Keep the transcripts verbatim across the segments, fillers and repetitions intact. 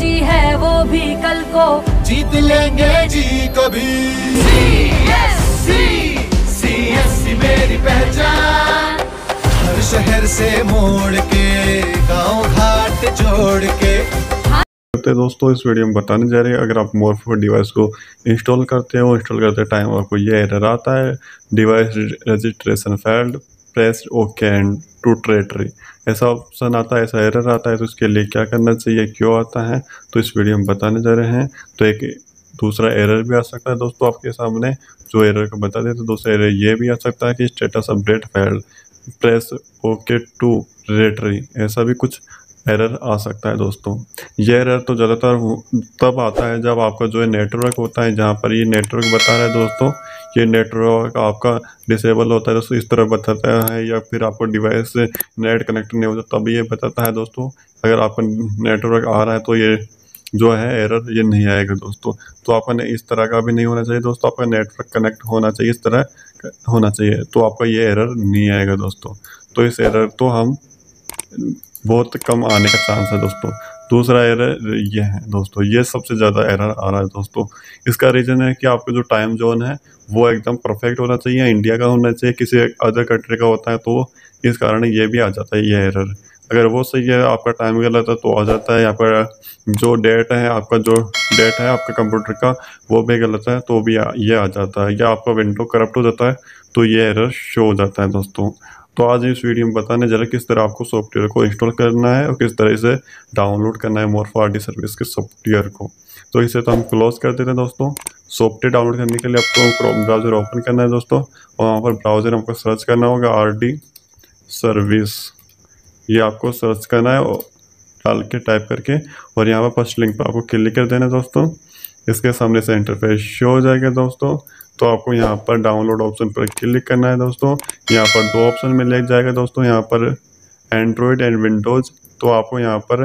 जी है वो भी कल को जीत लेंगे जी कभी। सी एस सी मेरी पहचान, हर शहर से मोड़ के गांव घाट जोड़ के। दोस्तों इस वीडियो में बताने जा रहे हैं अगर आप मोर्फो डिवाइस को इंस्टॉल करते हो, इंस्टॉल करते टाइम आपको ये एरर आता है device registration failed, press okay and to retry, ऐसा ऑप्शन आता है, ऐसा एरर आता है। तो इसके लिए क्या करना चाहिए, क्यों आता है, तो इस वीडियो में बताने जा रहे हैं। तो एक दूसरा एरर भी आ सकता है दोस्तों आपके सामने, जो एरर को बता देते, तो दूसरा एरर ये भी आ सकता है कि status update failed, press okay to retry, ऐसा भी कुछ एरर आ सकता है दोस्तों। ये एरर तो ज़्यादातर तब आता है जब आपका जो है नेटवर्क होता है, जहाँ पर ये नेटवर्क बता रहा है दोस्तों, ये नेटवर्क आपका डिसेबल होता है दोस्तों, इस तरह बताता है, या फिर आपको डिवाइस से नेट कनेक्ट नहीं होता तब ये बताता है दोस्तों। अगर आपका नेटवर्क आ रहा है तो ये जो है एरर ये नहीं आएगा दोस्तों। तो आपका इस तरह का भी नहीं होना चाहिए दोस्तों, आपका नेटवर्क कनेक्ट होना चाहिए, इस तरह होना चाहिए, तो आपका ये एरर नहीं आएगा दोस्तों। तो इस एरर तो हम बहुत कम आने का चांस है दोस्तों। दूसरा एरर ये है दोस्तों, ये सबसे ज़्यादा एरर आ रहा है दोस्तों। इसका रीज़न है कि आपका जो टाइम जोन है वो एकदम परफेक्ट होना चाहिए, इंडिया का होना चाहिए, किसी अदर कंट्री का होता है तो इस कारण ये भी आ जाता है ये एरर। अगर वो सही है, आपका टाइम गलत है तो आ जाता है, या फिर जो डेट है आपका, जो डेट है आपका कंप्यूटर का वो भी गलत है तो भी ये आ जाता है, या आपका विंडो करप्ट हो जाता है तो ये एरर शो हो जाता है दोस्तों। तो आज इस वीडियो में बताने जा रहा है किस तरह आपको सॉफ्टवेयर को इंस्टॉल करना है और किस तरह इसे डाउनलोड करना है मोर्फो आरडी सर्विस के सॉफ्टवेयर को। तो इसे तो हम क्लोज कर देते हैं दोस्तों। सॉफ्टवेयर डाउनलोड करने के लिए आपको क्रोम ब्राउज़र ओपन करना है दोस्तों, और वहाँ पर ब्राउज़र आपको सर्च करना होगा आरडी सर्विस, ये आपको सर्च करना है डाल के टाइप करके, और यहाँ पर फर्स्ट लिंक पर आपको क्लिक कर देना है दोस्तों। इसके सामने से इंटरफेस शो हो जाएगा दोस्तों। तो आपको यहाँ पर डाउनलोड ऑप्शन पर क्लिक करना है दोस्तों। यहाँ पर दो ऑप्शन में ले जाएगा दोस्तों, यहाँ पर एंड्रॉयड एंड विंडोज़, तो आपको यहाँ पर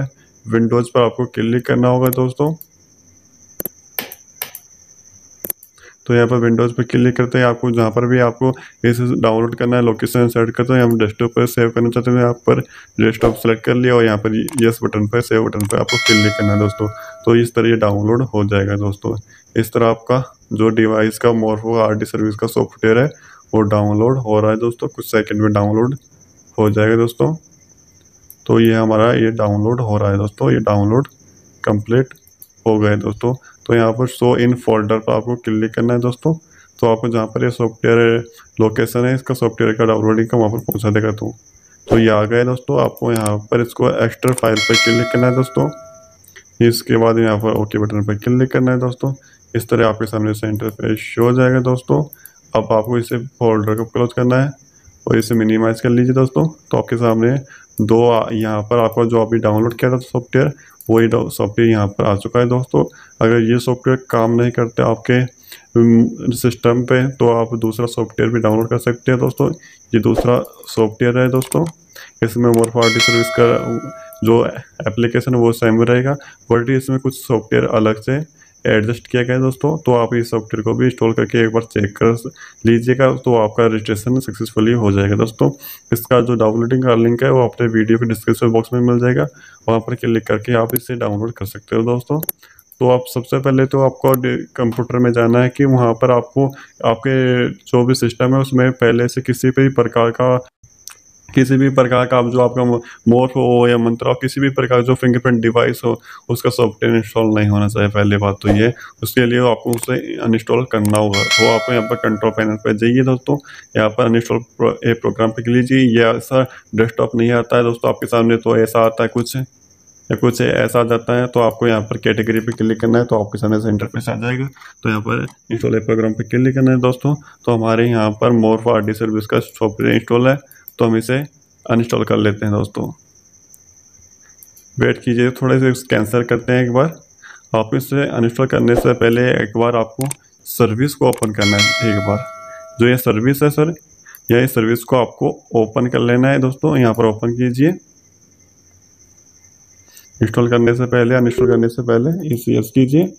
विंडोज़ पर आपको क्लिक करना होगा दोस्तों। तो यहाँ पर विंडोज़ पर क्लिक करते हैं, आपको जहाँ पर भी आपको इसे डाउनलोड करना है लोकेशन सेट करते हैं, हम डेस्कटॉप पर सेव करना चाहते हैं, यहाँ पर डेस्कटॉप सेलेक्ट कर लिया, और यहाँ पर यस बटन पर, सेव बटन पर आपको क्लिक करना है दोस्तों। तो इस तरह ये डाउनलोड हो जाएगा दोस्तों। इस तरह आपका जो डिवाइस का मोर्फो आरडी सर्विस का सॉफ्टवेयर है वो डाउनलोड हो रहा है दोस्तों, कुछ सेकंड में डाउनलोड हो जाएगा दोस्तों। तो ये हमारा ये डाउनलोड हो रहा है दोस्तों, ये डाउनलोड कंप्लीट हो गए दोस्तों। तो यहाँ पर शो इन फोल्डर पर आपको क्लिक करना है दोस्तों। तो आपको जहाँ पर ये सॉफ्टवेयर लोकेशन है इसका, सॉफ्टवेयर का डाउनलोडिंग का, वहाँ पर पहुँचा देगा। तो तो ये आ गया दोस्तों। आपको यहाँ पर इसको एक्स्ट्रा फाइल पर क्लिक करना है दोस्तों। इसके बाद यहाँ पर ओके बटन पर क्लिक करना है दोस्तों। इस तरह आपके सामने से इंटरफेस शो हो जाएगा दोस्तों। अब आपको इसे फोल्डर को क्लोज करना है और इसे मिनिमाइज़ कर लीजिए दोस्तों। तो आपके सामने दो यहाँ पर आपका जो अभी डाउनलोड किया था सॉफ्टवेयर, वही सॉफ्टवेयर यहाँ पर आ चुका है दोस्तों। अगर ये सॉफ्टवेयर काम नहीं करते आपके सिस्टम पे तो आप दूसरा सॉफ्टवेयर भी डाउनलोड कर सकते हैं दोस्तों। ये दूसरा सॉफ्टवेयर है दोस्तों, इसमें मोर्फो आरडी सर्विस का जो एप्लीकेशन वो सेम रहेगा, बट इसमें कुछ सॉफ्टवेयर अलग से एडजस्ट किया गया दोस्तों। तो आप इस सॉफ्टवेयर को भी इंस्टॉल करके एक बार चेक कर लीजिएगा, तो आपका रजिस्ट्रेशन सक्सेसफुली हो जाएगा दोस्तों। इसका जो डाउनलोडिंग का लिंक है वो आपके वीडियो के डिस्क्रिप्शन बॉक्स में मिल जाएगा, वहाँ पर क्लिक करके आप इसे डाउनलोड कर सकते हो दोस्तों। तो आप सबसे पहले तो आपको कंप्यूटर में जाना है कि वहाँ पर आपको आपके जो भी सिस्टम है उसमें पहले से किसी भी प्रकार का किसी भी प्रकार का आप जो आपका मोर्फ हो या मंत्रा हो, किसी भी प्रकार जो फिंगरप्रिंट डिवाइस हो उसका सॉफ्टवेयर इंस्टॉल नहीं होना चाहिए, पहले बात तो ये। उसके लिए आपको उसे अनइंस्टॉल करना होगा। तो आपको यहाँ पर कंट्रोल पैनल पर जाइए दोस्तों, यहाँ पर अनइंस्टॉल ए प्रोग्राम पर लीजिए। ये ऐसा डेस्कटॉप नहीं आता है दोस्तों आपके सामने, तो ऐसा आता है कुछ या कुछ ऐसा आ जाता है। तो आपको यहाँ पर कैटेगरी पे क्लिक करना है, तो आपके सामने से इंटरफेस आ जाएगा। तो यहाँ पर इंस्टॉल ए प्रोग्राम पर क्लिक करना है दोस्तों। तो हमारे यहाँ पर मोर्फो आरडी सर्विस का सॉफ्टवेयर इंस्टॉल है, तो हम इसे अनइंस्टॉल कर लेते हैं दोस्तों। वेट कीजिए थोड़े से, कैंसिल करते हैं एक बार। आप इसे अनइंस्टॉल करने से पहले एक बार आपको सर्विस को ओपन करना है, एक बार जो ये सर्विस है सर या इस सर्विस को आपको ओपन कर लेना है दोस्तों। यहाँ पर ओपन कीजिए। इंस्टॉल करने से पहले, अनइंस्टॉल करने से पहले इसे यस कीजिए।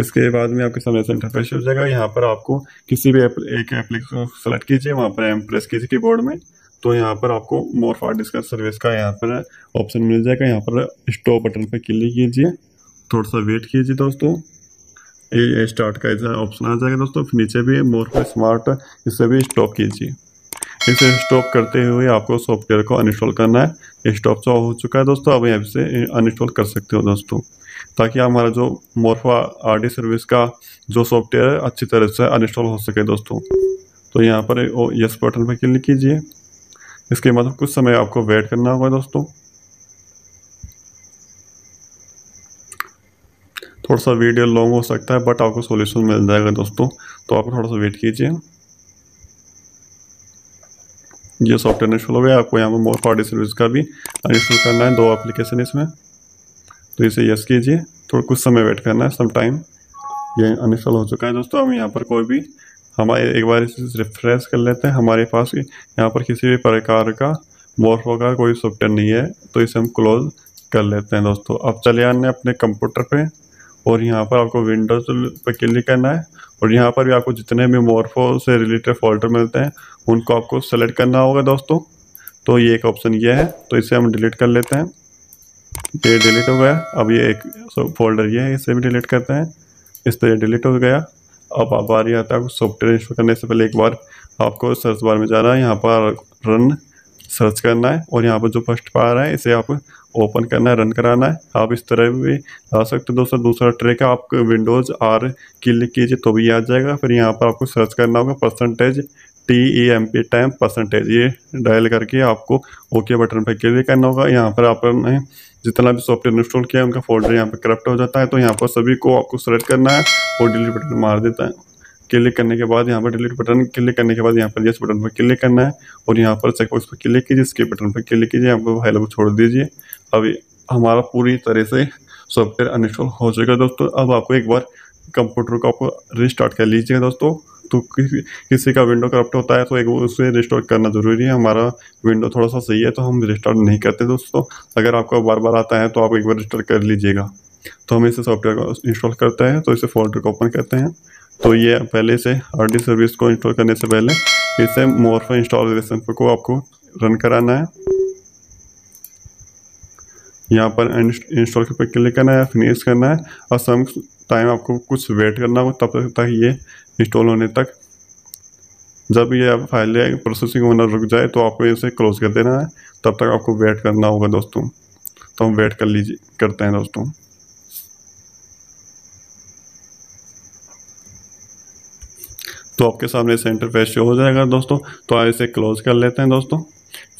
इसके बाद में आपके सामने से इंटरफेस हो जाएगा। यहाँ पर आपको किसी भी एक एप्लीकेशन सेलेक्ट कीजिए, वहाँ पर एम प्रेस कीजिए कीबोर्ड में। तो यहाँ पर आपको मोर्फो आरडी सर्विस का यहाँ पर ऑप्शन मिल जाएगा। यहाँ पर स्टॉप बटन पर क्लिक कीजिए। थोड़ा सा वेट कीजिए दोस्तों, ये स्टार्ट का जो ऑप्शन आ जाएगा दोस्तों। फिर नीचे भी मोरफो स्मार्ट, इसे भी स्टॉप कीजिए। इसे स्टॉप करते हुए आपको सॉफ्टवेयर को अनइंस्टॉल करना है। स्टॉप तो हो चुका है दोस्तों, अब यहाँ से अनइंस्टॉल कर सकते हो दोस्तों, ताकि हमारा जो मोरफो आरडी सर्विस का जो सॉफ्टवेयर है अच्छी तरह से अनइंस्टॉल हो सके दोस्तों। तो यहाँ पर यस बटन पर क्लिक कीजिए। इसके मतलब कुछ समय आपको वेट करना होगा दोस्तों, थोड़ा सा वीडियो लॉन्ग हो सकता है बट आपको सॉल्यूशन मिल जाएगा दोस्तों। तो आप थोड़ा सा वेट कीजिए। ये सॉफ्टवेयर इंस्टॉल हो गया। आपको यहाँ पर मोरफो आरडी सर्विस का भी इंस्टॉल करना है, दो एप्लीकेशन इसमें। तो इसे यस कीजिए, थोड़ा कुछ समय वेट करना है। सम टाइम ये इंस्टॉल हो चुका है दोस्तों। हम यहाँ पर कोई भी हमारे एक बार इसे रिफ्रेश कर लेते हैं। हमारे पास यहाँ पर किसी भी प्रकार का मोरफो का कोई सॉफ्टवेयर नहीं है, तो इसे हम क्लोज कर लेते हैं दोस्तों। अब चले आने अपने कंप्यूटर पर, और यहाँ पर आपको विंडोज पर क्लिक करना है। और यहाँ पर भी आपको जितने भी मोरफो से रिलेटेड फोल्डर मिलते हैं उनको आपको सेलेक्ट करना होगा दोस्तों। तो ये एक ऑप्शन ये है, तो इसे हम डिलीट कर लेते हैं। ये डिलीट हो गया। अब ये एक फोल्डर ये है, इसे भी डिलीट करते हैं। इस तरह डिलीट हो गया। अब आप बारी आता है सॉफ्टवेयर इंस्टॉल करने से पहले एक बार आपको सर्च बार में जाना है, यहाँ पर रन सर्च करना है, और यहाँ पर जो फर्स्ट पार है इसे आप ओपन करना है, रन कराना है। आप इस तरह भी आ सकते हो दोस्तों। दूसरा ट्रिक है, आप विंडोज़ आर क्लिक कीजिए तो भी आ जाएगा। फिर यहाँ पर आपको सर्च करना होगा percentage T E M P time percentage, ये डायल करके आपको ओके बटन पर क्लिक करना होगा। यहाँ पर आपने जितना भी सॉफ्टवेयर इंस्टॉल किया है उनका फोल्डर यहाँ पर करप्ट हो जाता है, तो यहाँ पर सभी को आपको सेलेक्ट करना है और डिलीट बटन मार देता है। क्लिक करने के बाद यहाँ पर डिलीट बटन, क्लिक करने के बाद यहाँ पर यस बटन पर क्लिक करना है, और यहाँ पर चेकबॉक्स पर क्लिक कीजिए, स्किप बटन पर क्लिक कीजिए, यहाँ पर फाइल को छोड़ दीजिए। अब हमारा पूरी तरह से सॉफ्टवेयर अनइंस्टॉल हो जाएगा दोस्तों। अब आपको एक बार कंप्यूटर को आपको रिस्टार्ट कर लीजिएगा दोस्तों। तो किसी किसी का विंडो करप्ट होता है तो एक उसे रिस्टोर करना ज़रूरी है। हमारा विंडो थोड़ा सा सही है तो हम रिस्टार्ट नहीं करते दोस्तों। अगर आपको बार बार आता है तो आप एक बार रिस्टार कर लीजिएगा। तो हम इसे सॉफ्टवेयर को इंस्टॉल करते हैं, तो इसे फोल्डर को ओपन करते हैं। तो ये पहले से आरडी सर्विस को इंस्टॉल करने से पहले इसे मोरफो इंस्टॉलेशन को आपको रन कराना है। यहाँ पर इंस्टॉल के पर क्लिक करना है, फिनिश करना है, और सम टाइम आपको कुछ वेट करना होगा तब तक ये इंस्टॉल होने तक। जब ये फाइल प्रोसेसिंग होना रुक जाए तो आपको इसे क्लोज कर देना है, तब तक आपको वेट करना होगा दोस्तों। तो हम वेट कर लीजिए करते हैं दोस्तों। तो आपके सामने इसे इंटरफेस शो हो जाएगा दोस्तों। तो आप इसे क्लोज कर लेते हैं दोस्तों।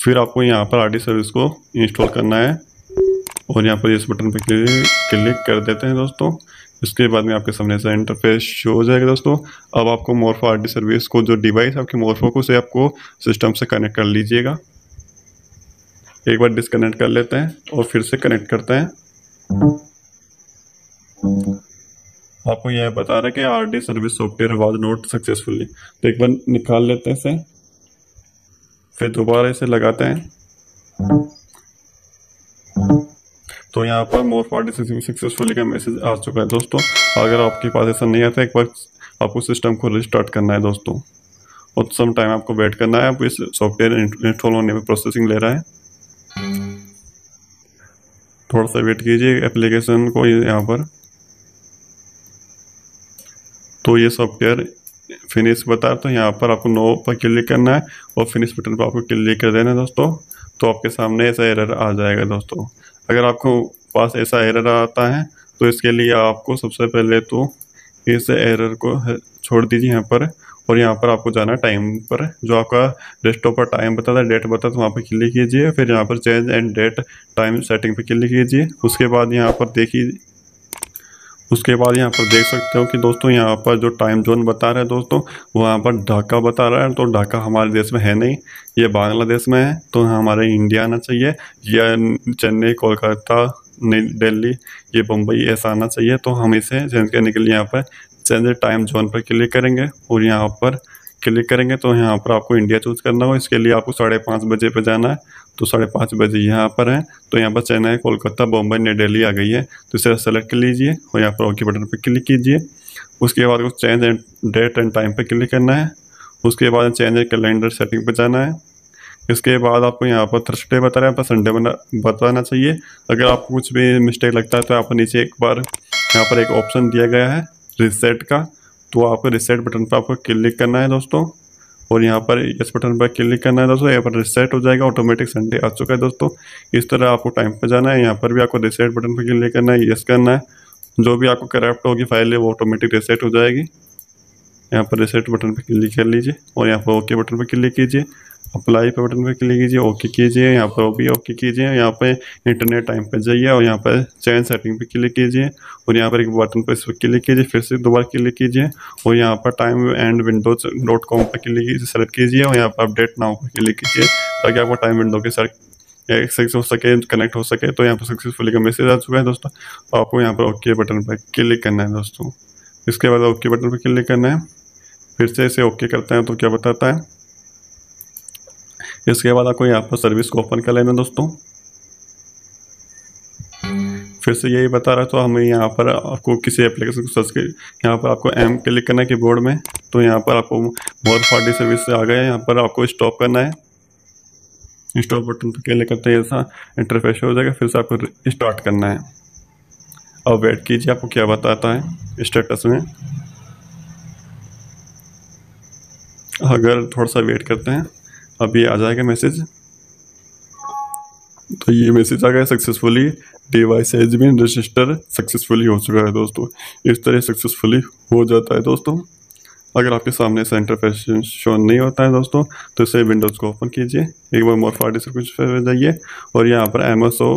फिर आपको यहाँ पर आरडी सर्विस को इंस्टॉल करना है, और यहाँ पर इस बटन पर क्लिक कर देते हैं दोस्तों। इसके बाद में आपके सामने ऐसा इंटरफेस शो हो जाएगा दोस्तों। अब आपको मोरफो आरडी सर्विस को जो डिवाइस आपके मोरफो को से आपको सिस्टम से कनेक्ट कर लीजिएगा। एक बार डिसकनेक्ट कर लेते हैं और फिर से कनेक्ट करते हैं। आपको यह बता रहा है कि RD service software was not successfully. तो एक बार निकाल लेते हैं इसे, फिर दोबारा इसे लगाते हैं। तो यहाँ पर मोरफो आरडी सर्विस सक्सेसफुली का मैसेज आ चुका है दोस्तों। अगर आपके पास ऐसा नहीं आता एक बार आपको सिस्टम को रिस्टार्ट करना है दोस्तों, और सम टाइम आपको वेट करना है। आप इस सॉफ्टवेयर इंस्टॉल होने में प्रोसेसिंग ले रहा है, थोड़ा सा वेट कीजिए एप्लीकेशन को। यहाँ पर तो ये सॉफ्टवेयर फिनिश बता रहा, तो यहाँ पर आपको नो पर क्लिक करना है और फिनिश बटन पर आपको क्लिक कर देना है दोस्तों। तो आपके सामने ऐसा एरर आ जाएगा दोस्तों। अगर आपको पास ऐसा एरर आता है तो इसके लिए आपको सबसे पहले तो इस एरर को छोड़ दीजिए यहाँ पर, और यहाँ पर आपको जाना टाइम पर, जो आपका डेस्कटॉप पर टाइम बताता है, डेट बताता है, वहाँ पर क्लिक कीजिए। फिर यहाँ पर change and date time setting पर क्लिक कीजिए। उसके बाद यहाँ पर देखिए, उसके बाद यहाँ पर देख सकते हो कि दोस्तों यहाँ पर जो टाइम जोन बता रहा है दोस्तों, वहाँ पर ढाका बता रहा है। तो ढाका हमारे देश में है नहीं, ये बांग्लादेश में है, तो हमारे इंडिया आना चाहिए, या चेन्नई, कोलकाता, नई दिल्ली, ये बम्बई ऐसा आना चाहिए। तो हम इसे चेंज करने के लिए यहाँ पर चेंज टाइम जोन पर क्लिक करेंगे, और यहाँ पर क्लिक करेंगे तो यहाँ पर आपको इंडिया चूज करना हो। इसके लिए आपको साढ़े पाँच बजे पर जाना है, तो साढ़े पाँच बजे यहाँ पर है। तो यहाँ पर चेन्नई, कोलकाता, बम्बई, नई दिल्ली आ गई है, तो इसे सेलेक्ट कर लीजिए और यहाँ पर ओके बटन पर क्लिक कीजिए। उसके बाद उस change and date and time पर क्लिक करना है। उसके बाद चेंज एंड कैलेंडर सेटिंग पर जाना है। इसके बाद आपको यहाँ पर थर्सडे बता रहे हैं, यहाँ पर संडे बताना चाहिए। अगर आपको कुछ भी मिस्टेक लगता है तो यहाँ पर नीचे एक बार यहाँ पर एक ऑप्शन दिया गया है रिसेट का, तो आपको रिसेट बटन पर आपको क्लिक करना है दोस्तों, और यहाँ पर इस बटन पर क्लिक करना है दोस्तों। यहाँ पर रिसेट हो जाएगा, ऑटोमेटिक संडे आ चुका है दोस्तों। इस तरह आपको टाइम पर जाना है, यहाँ पर भी आपको रिसेट बटन पर क्लिक करना है, यस करना है, जो भी आपको करप्ट होगी फाइल है वो ऑटोमेटिक रिसेट हो जाएगी। यहाँ पर रिसेट बटन पर क्लिक कर लीजिए और यहाँ पर ओके बटन पर क्लिक कीजिए, अप्लाई पे बटन पर क्लिक कीजिए, ओके कीजिए, यहाँ पर वो भी ओके कीजिए। यहाँ पे इंटरनेट टाइम पे जाइए और यहाँ पर चेंज सेटिंग पे क्लिक कीजिए और यहाँ पर एक बटन पर इस पर क्लिक कीजिए, फिर से दोबारा क्लिक कीजिए और यहाँ पर time and Windows dot com पर क्लिक कीजिए, सेलेक्ट कीजिए और यहाँ पर अपडेट नाउ पर क्लिक कीजिए ताकि आपको टाइम विंडो के साथ एक्सेस हो सके, कनेक्ट हो सके। तो यहाँ पर सक्सेसफुली का मैसेज आ चुका है दोस्तों, तो आपको यहाँ पर ओके बटन पर क्लिक करना है दोस्तों। इसके बाद ओके बटन पर क्लिक करना है, फिर से इसे ओके करते हैं तो क्या बताता है। इसके बाद आपको यहाँ पर सर्विस को ओपन कर लेना दोस्तों, फिर से यही बता रहा है। तो हमें यहाँ पर आपको किसी एप्लीकेशन को सर्च कर यहाँ पर आपको एम क्लिक करना है कीबोर्ड में, तो यहाँ पर आपको मोर्फो आरडी सर्विस से आ गया है। यहाँ पर आपको स्टॉप करना है, स्टॉप बटन पर क्लिक करते ही ऐसा इंटरफेस हो जाएगा, फिर से आपको स्टार्ट करना है। अब वेट कीजिए आपको क्या बताता है स्टेटस में, अगर थोड़ा सा वेट करते हैं अब ये आ जाएगा मैसेज। तो ये मैसेज आ गया, successfully device has been register successfully हो चुका है दोस्तों। इस तरह सक्सेसफुली हो जाता है दोस्तों। अगर आपके सामने से इंटरफेस शो नहीं होता है दोस्तों तो इसे विंडोज को ओपन कीजिए, एक बार मोर्फो आरडी सर्विस पर जाइए और यहाँ पर एमएसओ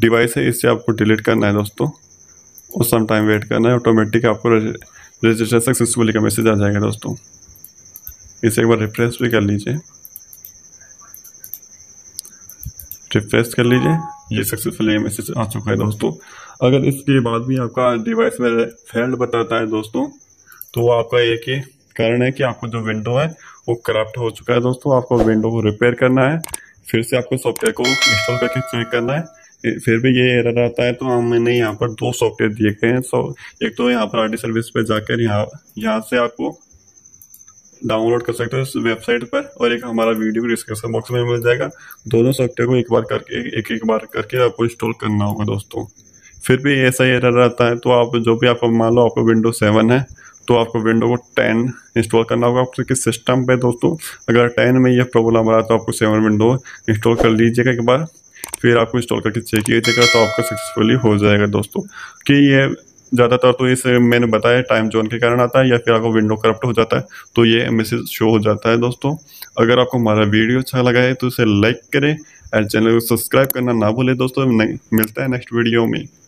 डिवाइस है, इसे आपको डिलीट करना है दोस्तों और सम टाइम वेट करना है, ऑटोमेटिक आपको रजिस्टर सक्सेसफुली का मैसेज आ जाएगा दोस्तों। इसे एक बार रिफ्रेश भी कर लीजिए, रिफ्रेश कर लीजिए, ये सक्सेसफुली मैसेज आ चुका है दोस्तों। अगर इसके बाद भी आपका डिवाइस में फेल्ड बताता है दोस्तों तो आपका एक ही कारण है कि आपको जो विंडो है वो करप्ट हो चुका है दोस्तों। आपको विंडो को रिपेयर करना है, फिर से आपको सॉफ्टवेयर को इंस्टॉल करके चेक करना है। फिर भी ये एरर आता है तो हमने यहाँ पर दो सॉफ्टवेयर दिए गए हैं, सो एक तो यहाँ पर आरडी सर्विस पर जाकर यहाँ यहाँ से आपको डाउनलोड कर सकते हो इस वेबसाइट पर, और एक हमारा वीडियो भी डिस्क्रिप्शन बॉक्स में मिल जाएगा। दोनों सॉफ्टवेयर को एक बार करके एक एक बार करके आपको इंस्टॉल करना होगा दोस्तों। फिर भी ऐसा ही एरर आता है तो आप जो भी आपको मान लो आपको विंडोज सेवन है तो आपको विंडो को टेन इंस्टॉल करना होगा आपके सिस्टम पे दोस्तों। अगर टेन में यह प्रॉब्लम आ रहा तो आपको सेवन विंडो इंस्टॉल कर लीजिएगा एक बार, फिर आपको इंस्टॉल करके चेक कीजिएगा तो आपका सक्सेसफुली हो जाएगा दोस्तों। कि ये ज़्यादातर तो इस मैंने बताया टाइम जोन के कारण आता है, या फिर आपको विंडो करप्ट हो जाता है तो ये मैसेज शो हो जाता है दोस्तों। अगर आपको हमारा वीडियो अच्छा लगा है तो इसे लाइक करें और चैनल को सब्सक्राइब करना ना भूलें दोस्तों। मिलता है नेक्स्ट वीडियो में।